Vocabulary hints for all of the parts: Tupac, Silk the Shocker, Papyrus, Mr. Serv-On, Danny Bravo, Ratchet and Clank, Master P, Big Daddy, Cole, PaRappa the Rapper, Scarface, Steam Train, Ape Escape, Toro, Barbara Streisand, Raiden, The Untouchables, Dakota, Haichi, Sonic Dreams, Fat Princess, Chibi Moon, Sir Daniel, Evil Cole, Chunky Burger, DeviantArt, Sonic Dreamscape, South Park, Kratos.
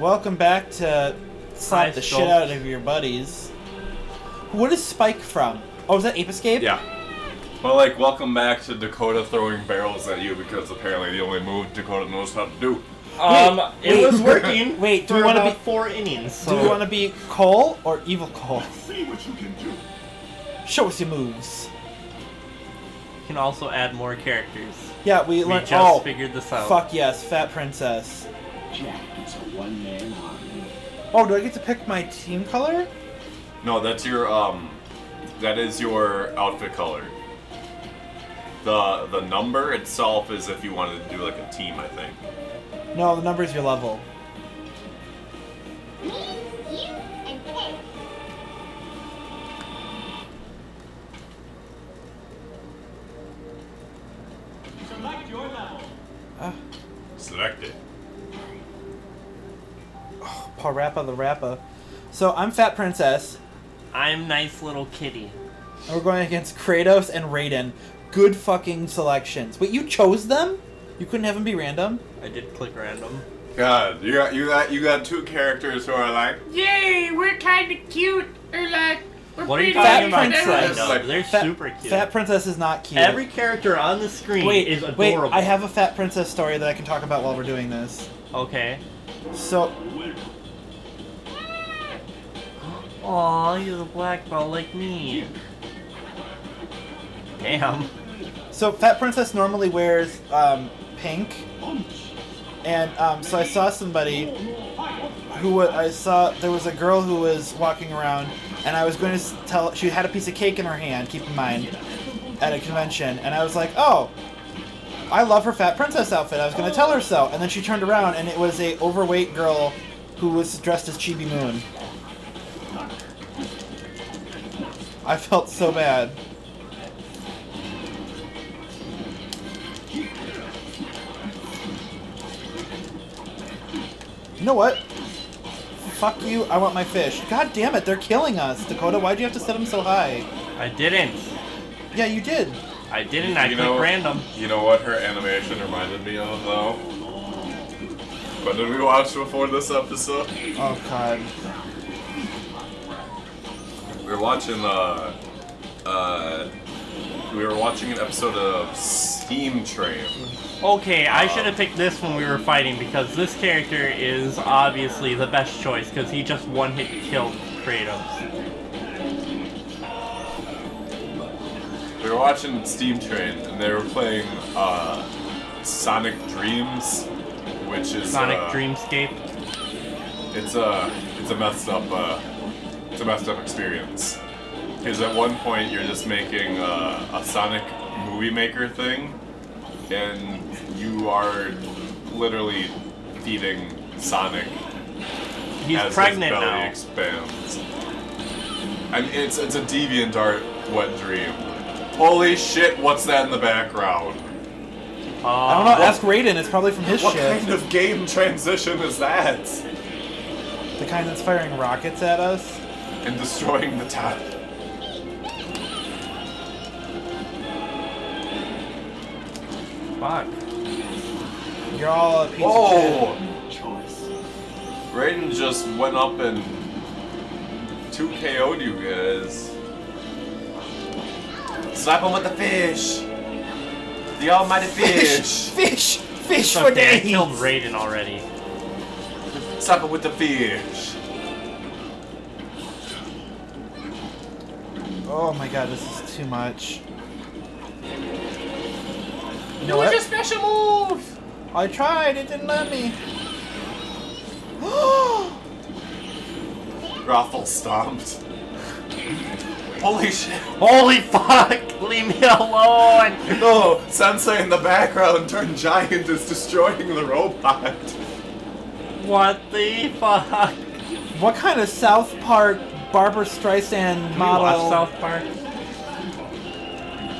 Welcome back to slap the shit out of your buddies. What is Spike from? Oh, is that Ape Escape? Yeah. Well, like, welcome back to Dakota throwing barrels at you because apparently the only move Dakota knows how to do. It was working. Wait, do we want to be 4 innings? So. Do we want to be Cole or Evil Cole? See what you can do. Show us your moves. You can also add more characters. Yeah, we just figured this out. Fuck yes, Fat Princess. Jack, it's a one-man army. Oh, do I get to pick my team color? No, that's your that is your outfit color. The number itself is if you wanted to do like a team, I think. No, the number is your level. Me, you, and Cole. Select your level. Select it. Oh, PaRappa the Rapper. So I'm Fat Princess. I'm nice little kitty. And we're going against Kratos and Raiden. Good fucking selections. Wait, you chose them? You couldn't have them be random? I did click random. God, you got 2 characters who are like, yay, we're kind of cute, or like, we're pretty fat. Princess. No, they're super cute. Fat Princess is not cute. Every character on the screen is adorable. Wait, I have a Fat Princess story that I can talk about while we're doing this. Okay. So. Aw, you're a black ball like me. Damn. So Fat Princess normally wears pink, and so I saw somebody who there was a girl who was walking around, and I was going to tell she had a piece of cake in her hand. Keep in mind, at a convention, and I was like, oh, I love her Fat Princess outfit. I was going to tell her so, and then she turned around, and it was a overweight girl who was dressed as Chibi Moon. I felt so bad. You know what? Fuck you, I want my fish. God damn it, they're killing us. Dakota, why'd you have to set them so high? I didn't. Yeah, you did. I didn't, I clicked random. You know what her animation reminded me of, though? What did we watch before this episode? Oh, God. We were watching an episode of Steam Train. Okay, I should have picked this when we were fighting because this character is obviously the best choice because he just one-hit killed Kratos. We were watching Steam Train and they were playing Sonic Dreams, which is Sonic Dreamscape. It's a messed up. It's a messed up experience. Because at one point you're just making a Sonic movie maker thing, and you are literally feeding Sonic. He's pregnant now. As his belly expands. I mean, it's a DeviantArt wet dream. Holy shit! What's that in the background? I don't know. Ask Raiden. It's probably from his shit. What kind of game transition is that? The kind that's firing rockets at us. And destroying the town. Fuck. You're all a piece of shit. Whoa! Raiden just went up and 2KO'd you guys. Slap him with the fish! The almighty fish! Fish! Fish for days! I killed Raiden already. Slap him with the fish! Oh my god, this is too much. You know what? Your special move! I tried, it didn't let me. Raffle stomped. Holy shit. Holy fuck! Leave me alone! No, Sensei in the background turned giant is destroying the robot. What the fuck? What kind of South Park Barbara Streisand model. You watch South Park?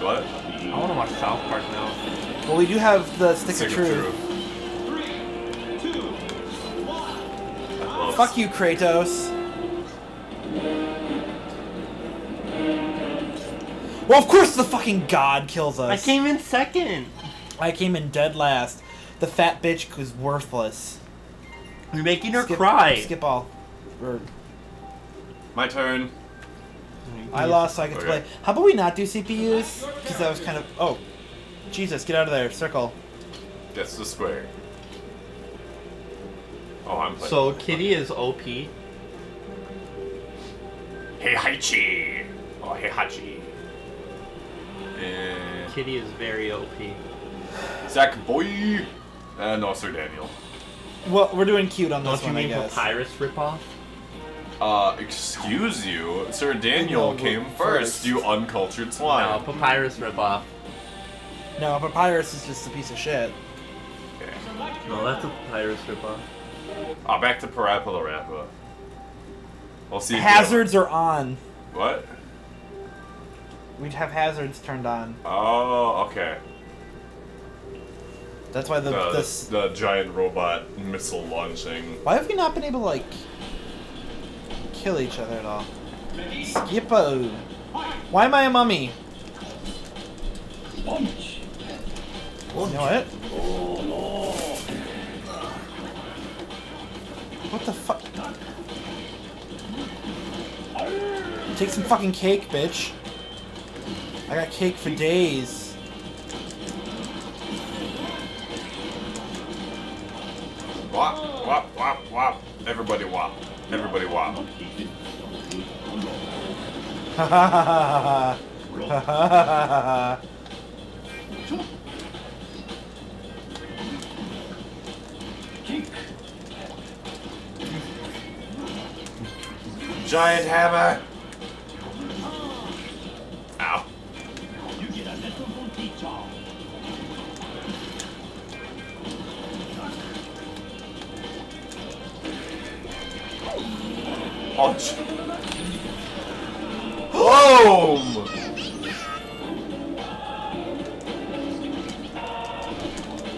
What? I want to watch South Park now. Well, we do have the Stick of Truth. 3, 2, 1. Fuck you, Kratos. Well, of course the fucking god kills us. I came in second. I came in dead last. The fat bitch was worthless. You're making her cry. Skip all. Bird. My turn. I lost, so I get to play. How about we not do CPUs? Because that was kind of... Oh. Jesus, get out of there. Circle. That's the square. Oh, I'm playing. So, Kitty is OP. Hey, Haichi. Oh, hey, Haichi. And... Kitty is very OP. Zach boy. No, Sir Daniel. Well, we're doing cute on this one, I guess. Don't you mean Papyrus ripoff? Excuse you, Sir Daniel came first, you uncultured swine. No, Papyrus ripoff. No, Papyrus is just a piece of shit. Okay. No, that's a Papyrus ripoff. Oh, back to PaRappa the Rapper. We'll see. Hazards are on. What? We'd have hazards turned on. Oh, okay. That's why the giant robot missile launching. Why have we not been able to, like, kill each other at all? Skippo. Why am I a mummy? Lunch. You know it? Oh, no. What the fuck? Take some fucking cake, bitch. I got cake for days. Wop, wop, wop, wop. Everybody wop. Everybody wop. Ha ha ha ha. Ha ha ha ha. Giant hammer. Ow. Ouch. Boom!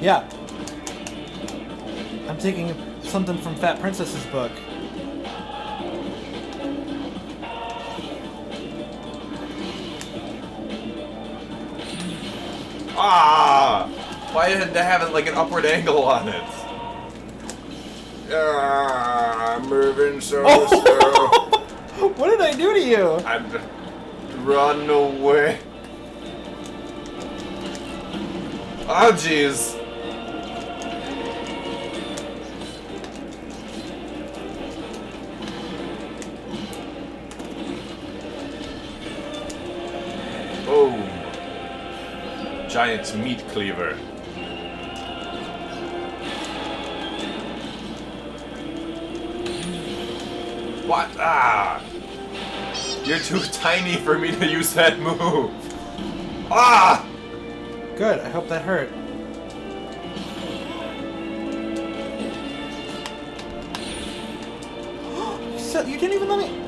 Yeah. I'm taking something from Fat Princess's book. Ah! Why didn't they have it like an upward angle on it? I'm moving so slow. What did I do to you? I'm run away. Oh jeez. Giant meat cleaver. What? Ah! You're too tiny for me to use that move. Ah! Good. I hope that hurt. So you didn't even let me.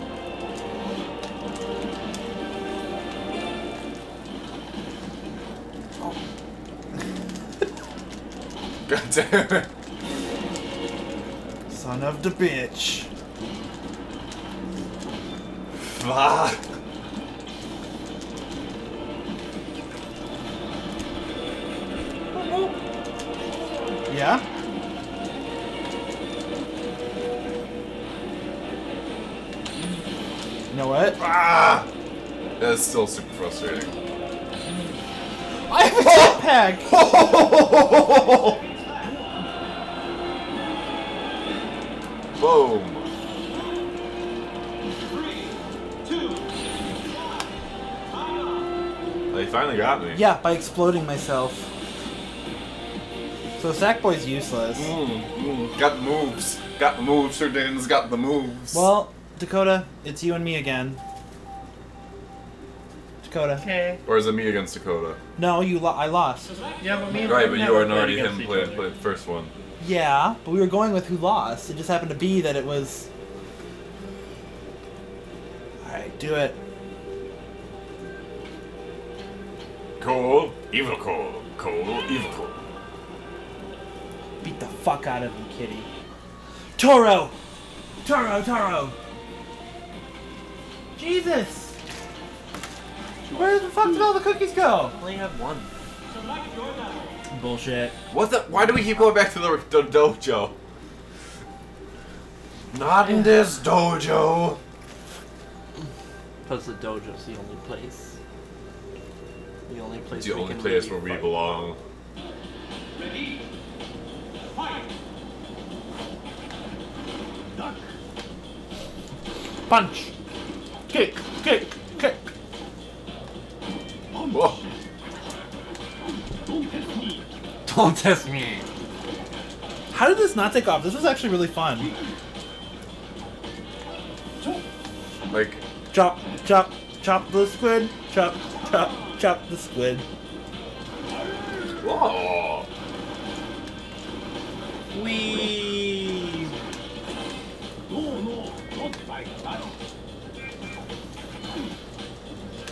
God damn it. Son of the bitch. Fuck. Yeah? You know what? Ah! That's still super frustrating. I have a jetpack! Boom. 3, 2, 1. They finally got me. Yeah, by exploding myself. So Sackboy's useless. Got the moves. Got the moves. Sir Dan's got the moves. Well, Dakota, it's you and me again. Dakota. Okay. Or is it me against Dakota? No, I lost. Yeah, but me and right, but you are already him playing the first one. Yeah, but we were going with who lost. It just happened to be that it was... Alright, do it. Cole, Evil Cole. Cole, Evil Cole. Beat the fuck out of him, Kitty. Toro! Toro, Toro! Jesus! Where the fuck did all the cookies go? I only have one. Bullshit. What the? Why do we keep going back to the dojo? Not in this dojo. Because the dojo's the only place. The only place. The only place where we belong. Ready? Fight! Duck! Punch! Kick! Kick! Kick! Whoa! Don't test me! Don't test me! How did this not take off? This was actually really fun. Like... Chop, chop, chop the squid. Chop, chop, chop the squid. Whoa! Wee! No, no, don't fight.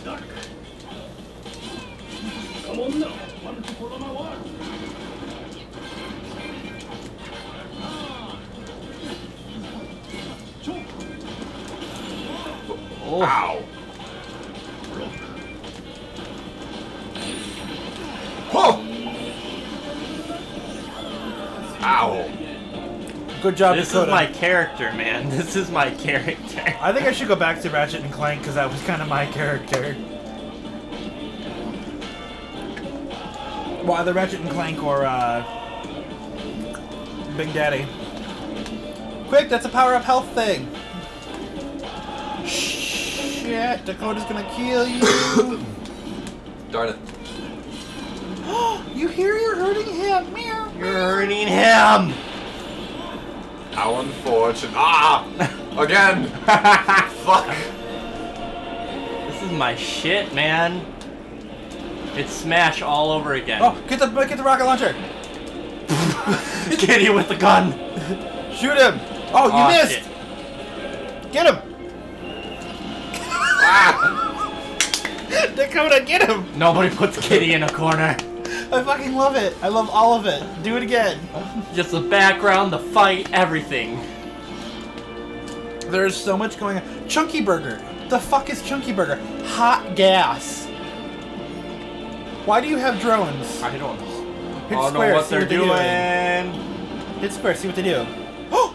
Dark. Come on now. Want to follow my word? Oh. Ow! Oh! Ow! Good job, Dakota. This is my character, man. This is my character. I think I should go back to Ratchet and Clank because that was kind of my character. Well, either Ratchet and Clank or Big Daddy. Quick, that's a power-up health thing. Shit, Dakota's gonna kill you. Darn it. You hear you're hurting him. Meow, you're hurting him. How unfortunate. Ah! Again! Fuck. This is my shit, man. It's Smash all over again. Oh, get the rocket launcher. Kitty with the gun. Shoot him. Oh, you missed. Shit. Get him. Dakota, get him! Nobody puts Kitty in a corner. I fucking love it. I love all of it. Do it again. Just the background, the fight, everything. There's so much going on. Chunky Burger. The fuck is Chunky Burger? Hot gas. Why do you have drones? I don't know. Hit square, know what they're doing. Hit square, see what they do. Oh!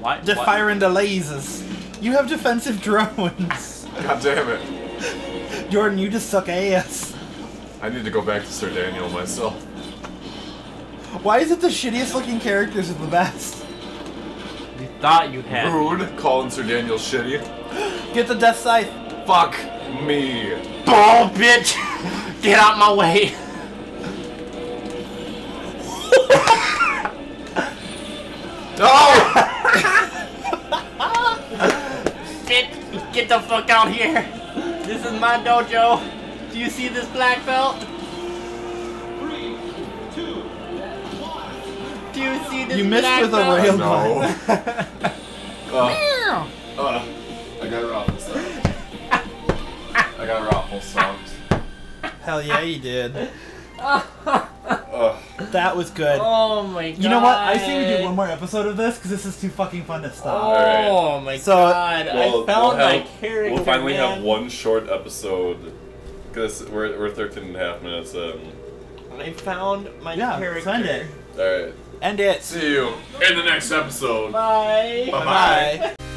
What? They're firing the lasers. You have defensive drones. God damn it. Jordan, you just suck ass. I need to go back to Sir Daniel myself. Why is it the shittiest looking characters are the best? You thought you had. Rude, calling Sir Daniel shitty. Get the death scythe. Fuck me. Ball, bitch. Get out my way. No! Get the fuck out here! This is my dojo! Do you see this black belt? 3, 2, 1. Do you see this black belt? You missed with a rail gun. I got raffle stomped. I got raffle stomped. Hell yeah, you did. That was good. Oh my god. You know what? I say we do one more episode of this because this is too fucking fun to stop. Oh right. my god. Well, I found my character. We'll finally have one short episode because we're 13.5 minutes in. I found my character. Send it. All right. End it. See you in the next episode. Bye. Bye. Bye.